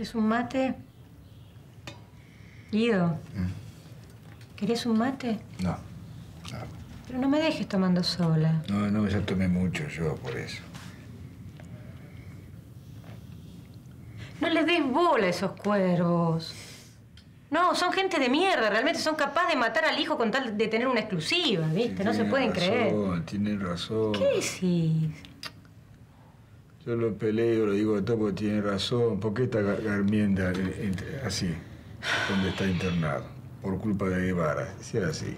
¿Querés un mate? Guido. ¿Querés un mate? No. Claro. Pero no me dejes tomando sola. No, ya tomé mucho yo por eso. No les des bola a esos cuervos. No, son gente de mierda. Realmente son capaces de matar al hijo con tal de tener una exclusiva, ¿viste? Sí, no se pueden creer. Tienen razón. ¿Qué decís? Yo lo peleo, lo digo todo porque tienen razón. ¿Por qué está Garmendia así, donde está internado? Por culpa de Guevara. Si era así.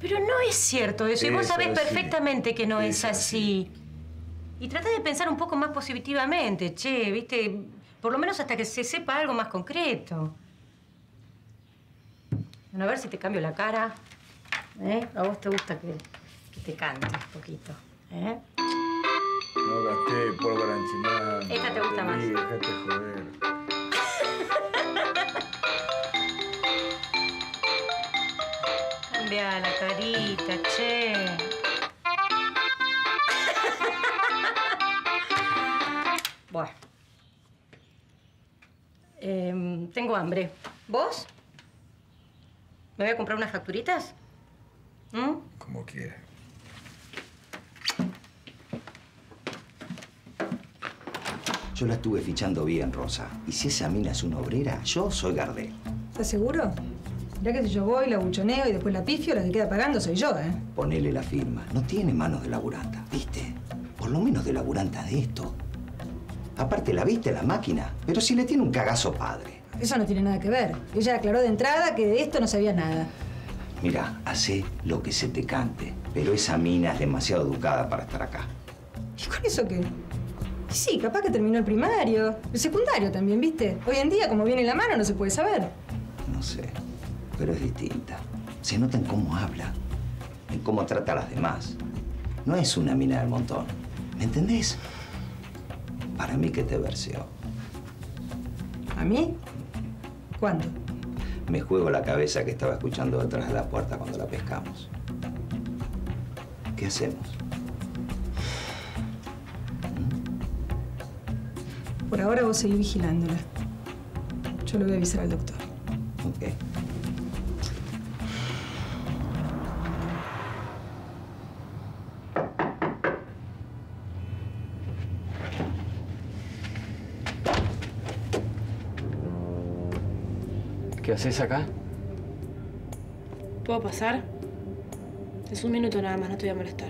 Pero no es cierto eso. Y vos sabés perfectamente que no es así. Y trata de pensar un poco más positivamente, che, ¿viste? Por lo menos hasta que se sepa algo más concreto. Bueno, a ver si te cambio la cara. ¿Eh? A vos te gusta que te cante un poquito. ¿Eh? No gasté pólvora encimada. Esta te gusta más. Sí, dejate joder. Cambia la carita, che. Bueno. Tengo hambre. ¿Vos? ¿Me voy a comprar unas facturitas? ¿Mm? Como quieras. Yo la estuve fichando bien, Rosa. Y si esa mina es una obrera, yo soy Gardel. ¿Estás seguro? Mirá que si yo voy, la buchoneo y después la pifio, la que queda pagando soy yo, ¿eh? Ponele la firma. No tiene manos de laburanta, ¿viste? Por lo menos de laburanta de esto. Aparte, la viste la máquina, pero si le tiene un cagazo padre. Eso no tiene nada que ver. Ella aclaró de entrada que de esto no sabía nada. Mira, hacé lo que se te cante, pero esa mina es demasiado educada para estar acá. ¿Y con eso qué? Sí, capaz que terminó el primario, el secundario también, ¿viste? Hoy en día, como viene la mano, no se puede saber. No sé, pero es distinta. Se nota en cómo habla, en cómo trata a las demás. No es una mina del montón, ¿me entendés? Para mí que te verseó. ¿A mí? ¿Cuándo? Me juego la cabeza que estaba escuchando detrás de la puerta cuando la pescamos. ¿Qué hacemos? Por ahora vos seguís vigilándola. Yo le voy a avisar al doctor. Ok. ¿Qué haces acá? ¿Puedo pasar? Es un minuto nada más, no te voy a molestar.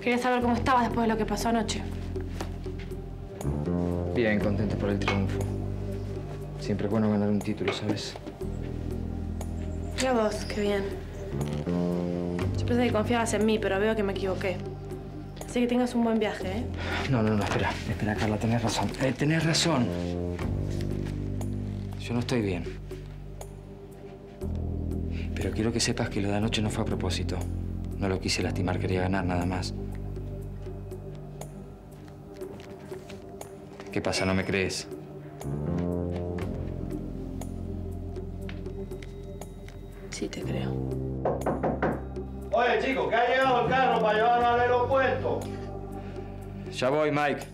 Quería saber cómo estabas después de lo que pasó anoche. Bien, contento por el triunfo. Siempre es bueno ganar un título, ¿sabes? Y a vos, qué bien. Yo pensé que confiabas en mí, pero veo que me equivoqué. Así que tengas un buen viaje, ¿eh? No, espera, Carla, tenés razón. Tenés razón. Yo no estoy bien. Pero quiero que sepas que lo de anoche no fue a propósito. No lo quise lastimar, quería ganar nada más. ¿Qué pasa? ¿No me crees? Sí, te creo. Oye, chicos, que ha llegado el carro para llevarnos al aeropuerto. Ya voy, Mike.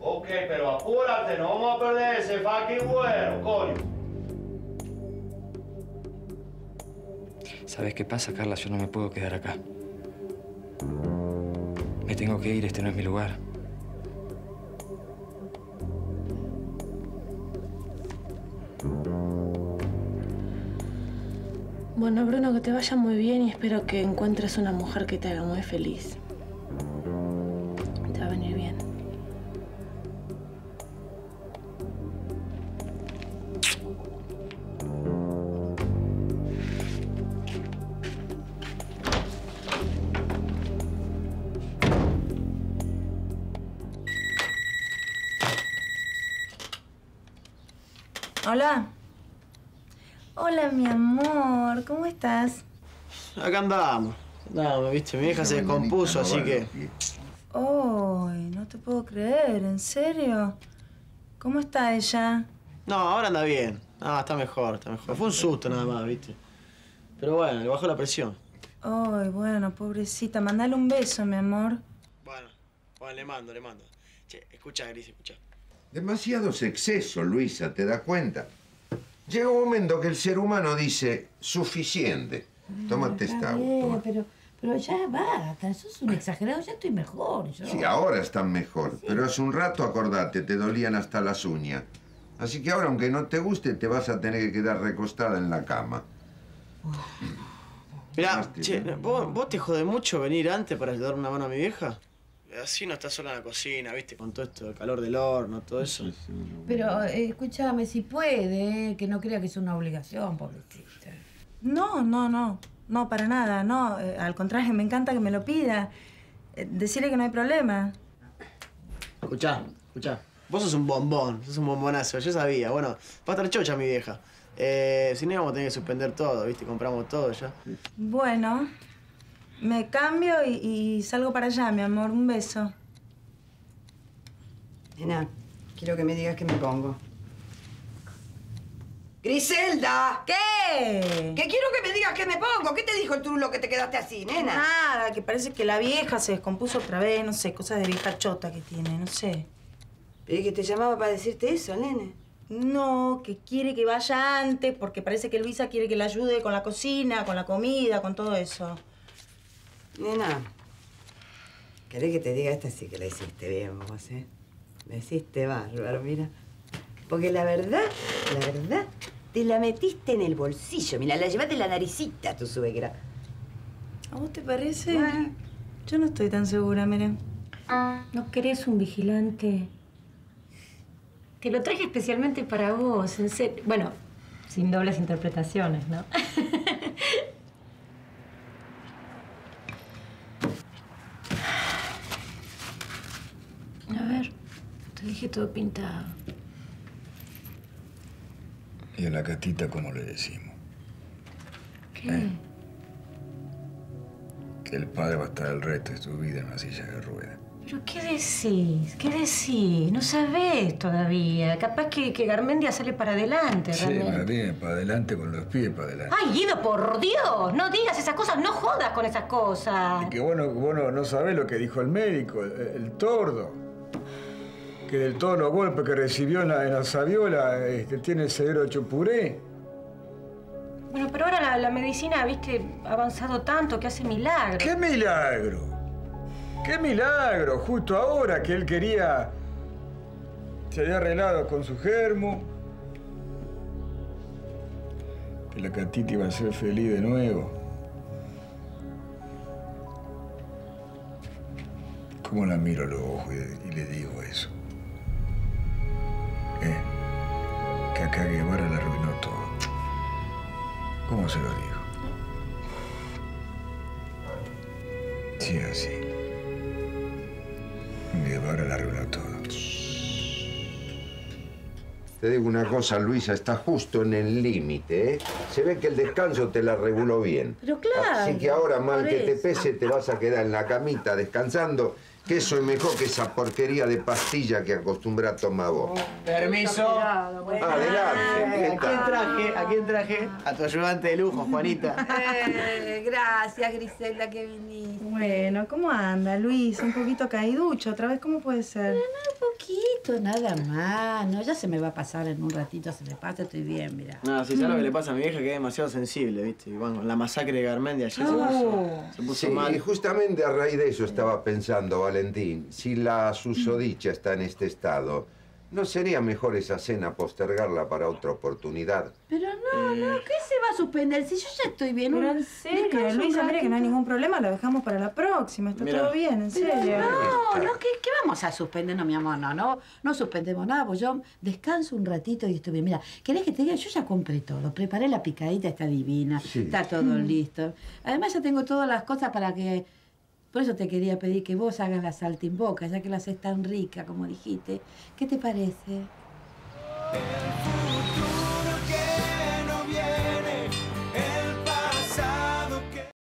Ok, pero apúrate, no vamos a perder ese fucking vuelo, coño. ¿Sabes qué pasa, Carla? Yo no me puedo quedar acá. Me tengo que ir, este no es mi lugar. Bueno, Bruno, que te vaya muy bien y espero que encuentres una mujer que te haga muy feliz. Te va a venir bien. Hola. Hola, mi amor. ¿Cómo estás? Acá andamos. Viste, mi hija se descompuso, así que... Ay, no te puedo creer. ¿En serio? ¿Cómo está ella? No, ahora anda bien. Ah, está mejor, está mejor. Fue un susto nada más, ¿viste? Pero bueno, le bajó la presión. Ay, bueno, pobrecita. Mandale un beso, mi amor. Bueno, le mando, le mando. Che, escuchá, Gris, escuchá. Demasiados excesos, Luisa, ¿te das cuenta? Llega un momento que el ser humano dice, suficiente. Tómate esta agua. Pero ya basta, sos un exagerado, ya estoy mejor. Yo. Sí, ahora están mejor, sí. Pero hace un rato, acordate, te dolían hasta las uñas. Así que ahora, aunque no te guste, te vas a tener que quedar recostada en la cama. Mirá, che, ¿vos te jodés mucho venir antes para ayudar una mano a mi vieja? Así no estás sola en la cocina, ¿viste? Con todo esto, el calor del horno, todo eso. Pero, escúchame, si puede, que no crea que es una obligación, pobrecita. No, para nada, no. Al contrario, me encanta que me lo pida. Decirle que no hay problema. Escuchá. Vos sos un bombón, sos un bombonazo, yo sabía. Bueno, va a estar chocha mi vieja. Si no, íbamos a tener que suspender todo, ¿viste? Compramos todo ya. Bueno, me cambio y salgo para allá, mi amor. Un beso. Nena, quiero que me digas qué me pongo. ¡Griselda! ¿Qué? Que quiero que me digas qué me pongo. ¿Qué te dijo el trulo que te quedaste así, nena? Nada, que parece que la vieja se descompuso otra vez, no sé, cosas de vieja chota que tiene, no sé. ¿Pero que te llamaba para decirte eso, nene? No, que quiere que vaya antes porque parece que Luisa quiere que la ayude con la cocina, con la comida, con todo eso. Nena, ¿querés que te diga? Esta sí que la hiciste bien vos, ¿eh? La hiciste bárbaro, mira. Porque la verdad, te la metiste en el bolsillo. Mira, la llevaste la naricita a tu suegra. ¿A vos te parece? Bueno, yo no estoy tan segura, miren. ¿No querés un vigilante? Te lo traje especialmente para vos, en serio. Bueno, sin dobles interpretaciones, ¿no? A ver, te dije todo pintado. ¿Y a la catita cómo le decimos? ¿Qué? Que el padre va a estar el resto de su vida en una silla de ruedas. ¿Pero qué decís? ¿Qué decís? No sabés todavía. Capaz que Garmendia sale para adelante, realmente. Sí, Garmendia, para adelante con los pies, para adelante. ¡Ay, Guido, por Dios! No digas esas cosas, no jodas con esas cosas. Y que bueno, no sabés lo que dijo el médico, el tordo. Que del todo los golpes que recibió en la sabiola, tiene el cerebro hecho puré. Bueno, pero ahora la medicina, viste, ha avanzado tanto que hace milagros. ¿Qué milagro? ¿Qué milagro? Justo ahora que él quería... Se había arreglado con su germo. Que la catita iba a ser feliz de nuevo. ¿Cómo la miro a los ojos y le digo eso? Que acá Guevara la arruinó todo. ¿Cómo se lo digo? Sí, así. Guevara la arruinó todo. Te digo una cosa, Luisa, está justo en el límite, ¿eh? Se ve que el descanso te la reguló bien. Pero claro. Así que ahora, mal que te pese, te vas a quedar en la camita descansando. Que eso es mejor que esa porquería de pastilla que acostumbra a tomar vos. Permiso. Adelante. ¿A quién traje? A tu ayudante de lujo, Juanita. Gracias, Griselda, que viniste. Bueno, ¿cómo anda, Luis? Un poquito caiducho. ¿Otra vez cómo puede ser? No, un poquito, nada más. No, ya se me va a pasar en un ratito. Se me pasa, estoy bien, mirá. No, si sabes lo que le pasa a mi vieja, que es demasiado sensible, ¿viste? Y bueno, la masacre de Garmendia ayer se puso sí, mal. Y justamente a raíz de eso estaba pensando, ¿vale? Valentín, si la susodicha está en este estado, ¿no sería mejor esa cena postergarla para otra oportunidad? Pero no, ¿qué se va a suspender? Si yo ya estoy bien. Pero en serio, Luisa, mira que no hay ningún problema, lo dejamos para la próxima, está todo bien, en serio. No, ¿qué vamos a suspender? No, mi amor, no suspendemos nada, pues yo descanso un ratito y estoy bien. Mira, ¿querés que te diga? Yo ya compré todo, preparé la picadita, está divina, está todo listo. Además ya tengo todas las cosas para que... Por eso te quería pedir que vos hagas la saltimboca, ya que la haces tan rica, como dijiste. ¿Qué te parece?